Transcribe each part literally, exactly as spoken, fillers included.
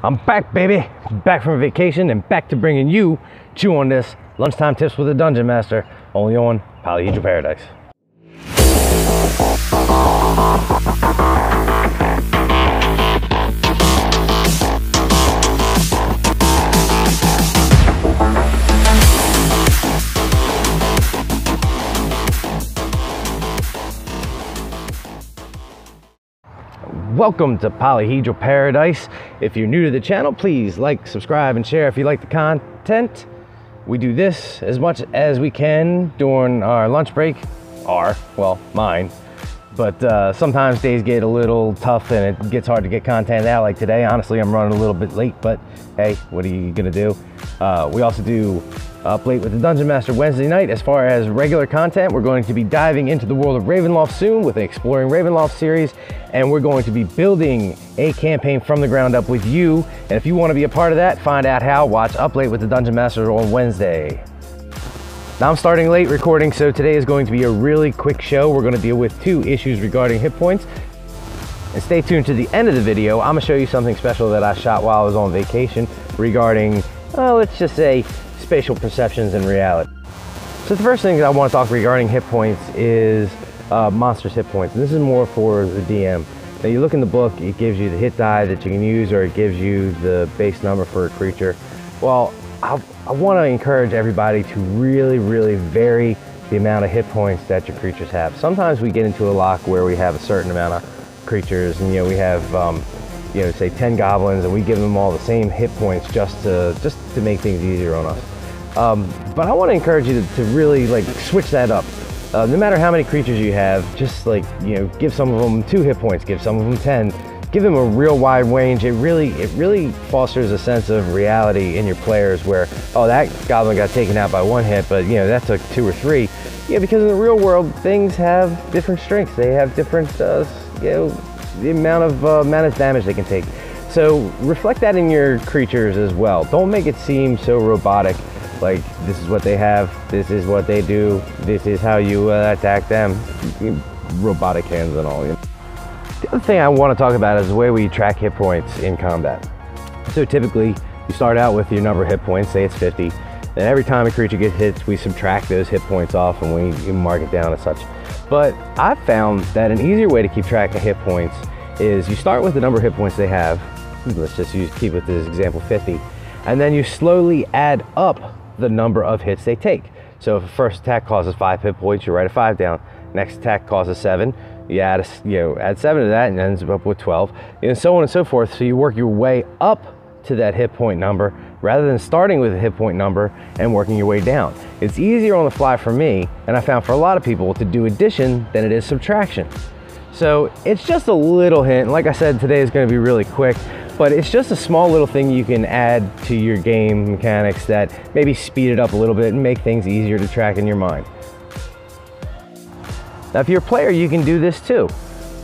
I'm back, baby. Back from vacation and back to bringing you Chew on This Lunchtime Tips with the Dungeon Master, only on Polyhedral Paradise. Welcome to Polyhedral Paradise. If you're new to the channel, please like, subscribe, and share if you like the content. We do this as much as we can during our lunch break, our, well, mine. But uh, sometimes days get a little tough and it gets hard to get content out. Like today, honestly, I'm running a little bit late, but hey, what are you gonna do? Uh, we also do Up Late with the Dungeon Master Wednesday night. As far as regular content, we're going to be diving into the world of Ravenloft soon with an Exploring Ravenloft series, and we're going to be building a campaign from the ground up with you. And if you want to be a part of that, find out how, watch Up Late with the Dungeon Master on Wednesday. Now I'm starting late recording, so today is going to be a really quick show. We're going to deal with two issues regarding hit points. And stay tuned to the end of the video. I'm going to show you something special that I shot while I was on vacation regarding, uh, let's just say, spatial perceptions and reality. So the first thing that I want to talk regarding hit points is uh, monsters' hit points. And this is more for the D M. Now you look in the book, it gives you the hit die that you can use, or it gives you the base number for a creature. Well, I, I want to encourage everybody to really, really vary the amount of hit points that your creatures have. Sometimes we get into a lock where we have a certain amount of creatures, and you know we have, um, you know, say ten goblins, and we give them all the same hit points just to just to make things easier on us. Um, but I want to encourage you to, to really like switch that up. Uh, no matter how many creatures you have, just like you know, give some of them two hit points, give some of them ten. Give them a real wide range. It really, it really fosters a sense of reality in your players where, oh, that goblin got taken out by one hit, but you know, that took two or three. Yeah, because in the real world, things have different strengths. They have different, uh, you know, the amount of, uh, amount of damage they can take. So reflect that in your creatures as well. Don't make it seem so robotic, like this is what they have, this is what they do, this is how you uh, attack them. Robotic hands and all, you know? The other thing I want to talk about is the way we track hit points in combat. So typically, you start out with your number of hit points, say it's fifty, and every time a creature gets hit, we subtract those hit points off and we mark it down as such. But I've found that an easier way to keep track of hit points is you start with the number of hit points they have, let's just use, keep with this example fifty, and then you slowly add up the number of hits they take. So if a first attack causes five hit points, you write a five down. Next attack causes seven. You add, a, you know, add seven to that and ends up with twelve, and so on and so forth. So you work your way up to that hit point number rather than starting with a hit point number and working your way down. It's easier on the fly for me, and I found for a lot of people, to do addition than it is subtraction. So it's just a little hint. Like I said, today is going to be really quick, but it's just a small little thing you can add to your game mechanics that maybe speed it up a little bit and make things easier to track in your mind. Now, if you're a player, you can do this too.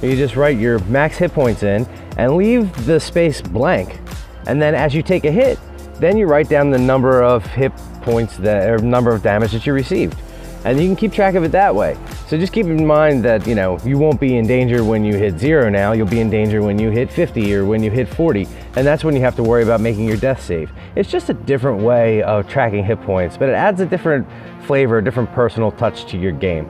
You just write your max hit points in and leave the space blank. And then as you take a hit, then you write down the number of hit points that, or number of damage that you received. And you can keep track of it that way. So just keep in mind that, you know, you won't be in danger when you hit zero now, you'll be in danger when you hit fifty or when you hit forty. And that's when you have to worry about making your death save. It's just a different way of tracking hit points, but it adds a different flavor, a different personal touch to your game.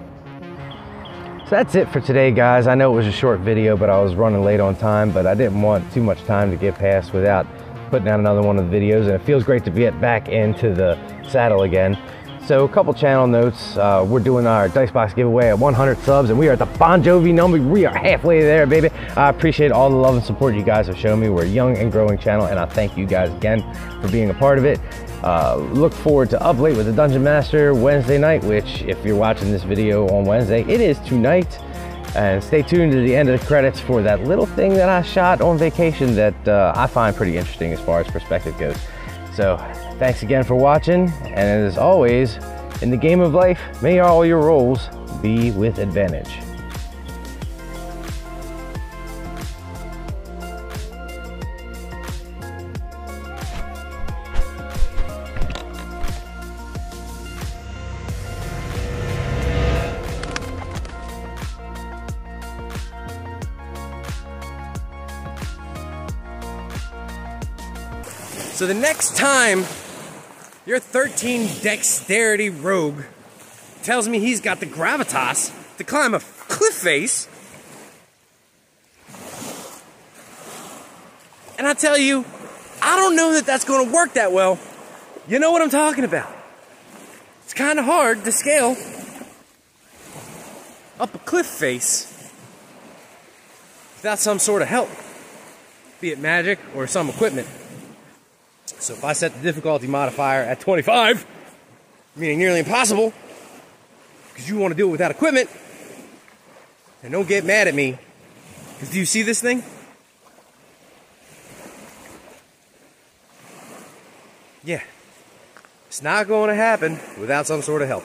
So that's it for today, guys. I know it was a short video, but I was running late on time, but I didn't want too much time to get past without putting out another one of the videos, and it feels great to get back into the saddle again. So a couple channel notes. Uh, we're doing our Dice Box giveaway at one hundred subs, and we are at the Bon Jovi number. We are halfway there, baby. I appreciate all the love and support you guys have shown me. We're a young and growing channel, and I thank you guys again for being a part of it. Uh, look forward to Up Late with the Dungeon Master Wednesday night, which if you're watching this video on Wednesday, it is tonight. And stay tuned to the end of the credits for that little thing that I shot on vacation that uh, I find pretty interesting as far as perspective goes. So thanks again for watching. And as always, in the game of life, may all your rolls be with advantage. So the next time your thirteen dexterity rogue tells me he's got the gravitas to climb a cliff face, and I tell you, I don't know that that's going to work that well, you know what I'm talking about. It's kind of hard to scale up a cliff face without some sort of help, be it magic or some equipment. So if I set the difficulty modifier at twenty-five, meaning nearly impossible, because you want to do it without equipment, and don't get mad at me, because do you see this thing? Yeah, it's not going to happen without some sort of help.